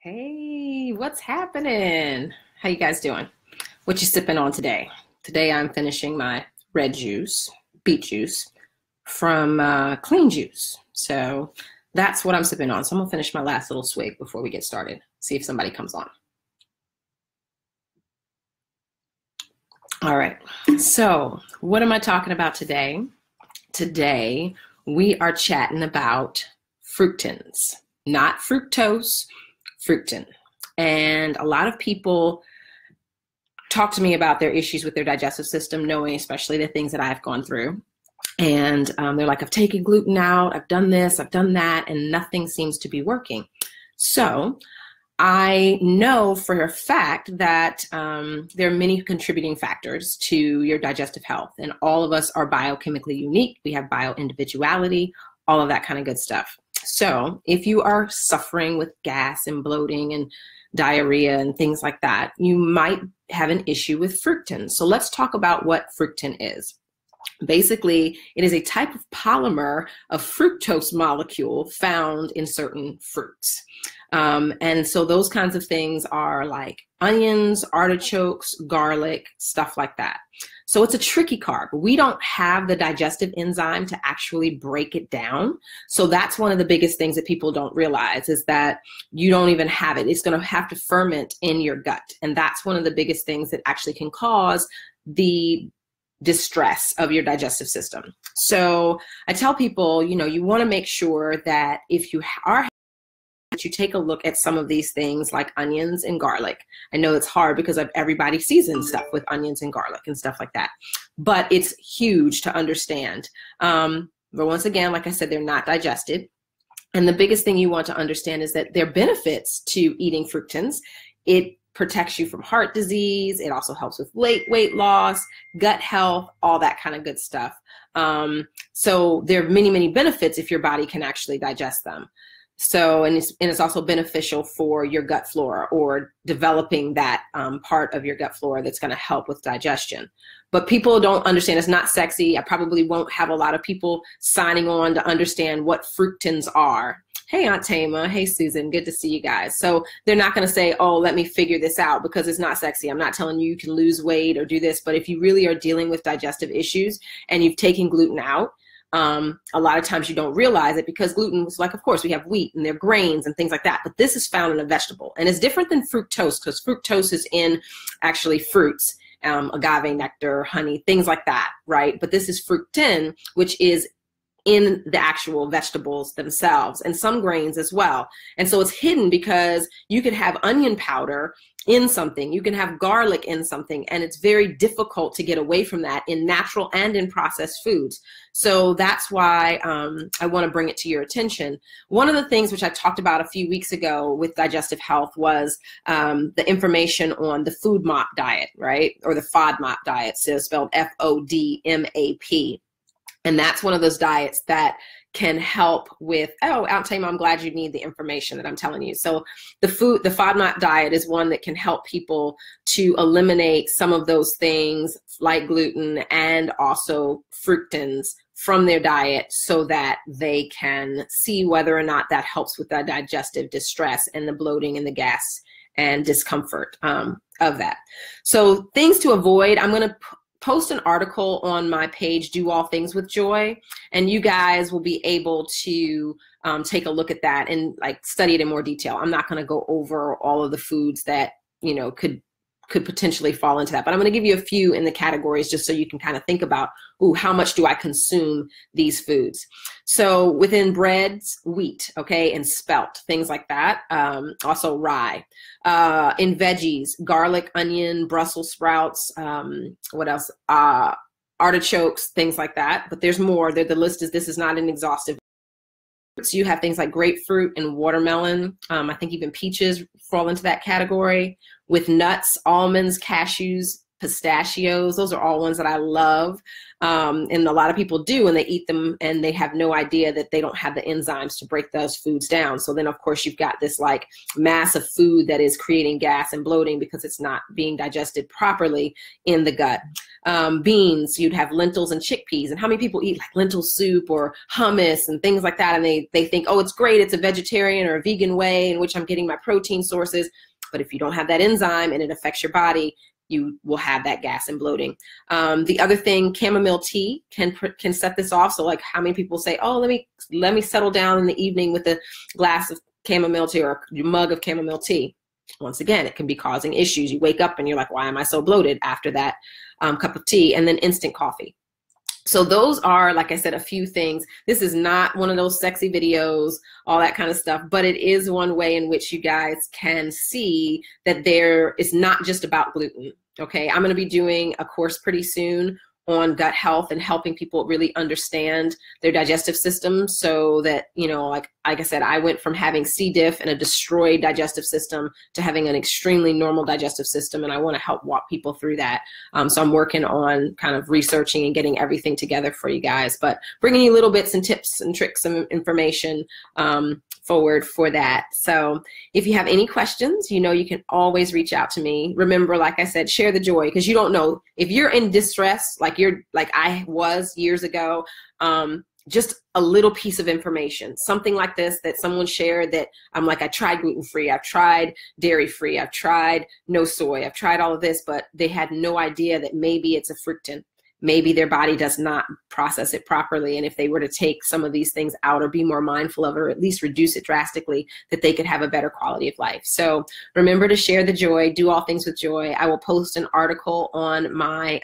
Hey, what's happening? How you guys doing? What you sipping on today? Today I'm finishing my red juice, beet juice, from Clean Juice. So that's what I'm sipping on. So I'm gonna finish my last little swig before we get started. See if somebody comes on. All right, so what am I talking about today? Today we are chatting about Frutans, not fructose, Frutan. And a lot of people talk to me about their issues with their digestive system, knowing especially the things that I've gone through. And they're like, I've taken gluten out, I've done this, I've done that, and nothing seems to be working. So I know for a fact that there are many contributing factors to your digestive health, and all of us are biochemically unique. We have bio-individuality, all of that kind of good stuff. So if you are suffering with gas and bloating and diarrhea and things like that, you might have an issue with fructan. So let's talk about what fructan is. Basically, it is a type of polymer of fructose molecule found in certain fruits. And so those kinds of things are like onions, artichokes, garlic, stuff like that. So it's a tricky carb. We don't have the digestive enzyme to actually break it down. So that's one of the biggest things that people don't realize, is that you don't even have it. It's going to have to ferment in your gut. And that's one of the biggest things that actually can cause the distress of your digestive system. So I tell people, you know, you want to make sure that if you are, that you take a look at some of these things like onions and garlic. I know it's hard because everybody seasons stuff with onions and garlic and stuff like that, but it's huge to understand. But once again, like I said, they're not digested. And the biggest thing you want to understand is that there are benefits to eating fructans. It protects you from heart disease. It also helps with weight loss, gut health, all that kind of good stuff. So there are many, many benefits if your body can actually digest them. So, and it's also beneficial for your gut flora, or developing that part of your gut flora that's going to help with digestion. But people don't understand. It's not sexy. I probably won't have a lot of people signing on to understand what fructans are. Hey, Aunt Tama. Hey, Susan. Good to see you guys. So they're not going to say, oh, let me figure this out, because it's not sexy. I'm not telling you you can lose weight or do this. But if you really are dealing with digestive issues and you've taken gluten out, a lot of times you don't realize it, because gluten is like, of course, we have wheat and their grains and things like that. But this is found in a vegetable. And it's different than fructose, because fructose is in actually fruits, agave nectar, honey, things like that, right? But this is fructan, which is in the actual vegetables themselves, and some grains as well. And so it's hidden, because you could have onion powder in something, you can have garlic in something, and it's very difficult to get away from that in natural and in processed foods. So that's why I want to bring it to your attention. One of the things which I talked about a few weeks ago with digestive health was the information on the FODMAP diet, right? Or the FODMAP diet, so spelled F-O-D-M-A-P. And that's one of those diets that can help with, oh, Aunt Tama, I'm glad you need the information that I'm telling you. So the FODMAP diet is one that can help people to eliminate some of those things like gluten and also fructans from their diet, so that they can see whether or not that helps with the digestive distress and the bloating and the gas and discomfort of that. So things to avoid. I'm going to post an article on my page, Do All Things with Joy, and you guys will be able to take a look at that and like study it in more detail. I'm not going to go over all of the foods that, you know, could potentially fall into that, but I'm going to give you a few in the categories just so you can kind of think about, ooh, how much do I consume these foods? So within breads, wheat, okay, and spelt, things like that. Also rye. In veggies, garlic, onion, Brussels sprouts, what else? Artichokes, things like that. But there's more. The list is, this is not an exhaustive. So you have things like grapefruit and watermelon. I think even peaches fall into that category. With nuts, almonds, cashews, pistachios. Those are all ones that I love. And a lot of people do, and they eat them and they have no idea that they don't have the enzymes to break those foods down. So then of course you've got this like mass of food that is creating gas and bloating because it's not being digested properly in the gut. Beans, you'd have lentils and chickpeas. And how many people eat like lentil soup or hummus and things like that? And they think, oh, it's great. It's a vegetarian or a vegan way in which I'm getting my protein sources. But if you don't have that enzyme and it affects your body, you will have that gas and bloating. The other thing, chamomile tea can set this off. So like how many people say, oh, let me settle down in the evening with a glass of chamomile tea or a mug of chamomile tea. Once again, it can be causing issues. You wake up and you're like, why am I so bloated after that cup of tea? And then instant coffee. So those are, like I said, a few things. This is not one of those sexy videos, all that kind of stuff, but it is one way in which you guys can see that there is not just about gluten, okay? I'm gonna be doing a course pretty soon on gut health and helping people really understand their digestive system so that, you know, like I said, I went from having C. diff and a destroyed digestive system to having an extremely normal digestive system, and I wanna help walk people through that. So I'm working on kind of researching and getting everything together for you guys, but bringing you little bits and tips and tricks and information forward for that. So if you have any questions, you know, you can always reach out to me. Remember, like I said, share the joy, because you don't know if you're in distress, like I was years ago, just a little piece of information, something like this that someone shared that I'm like, I tried gluten-free, I've tried dairy-free, I've tried no soy, I've tried all of this, but they had no idea that maybe it's a fructan. Maybe their body does not process it properly. And if they were to take some of these things out or be more mindful of it, or at least reduce it drastically, that they could have a better quality of life. So remember to share the joy, do all things with joy. I will post an article on my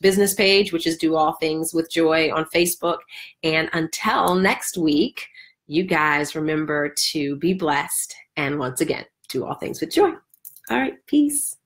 business page, which is Do All Things with Joy on Facebook. And until next week, you guys remember to be blessed. And once again, do all things with joy. All right, peace.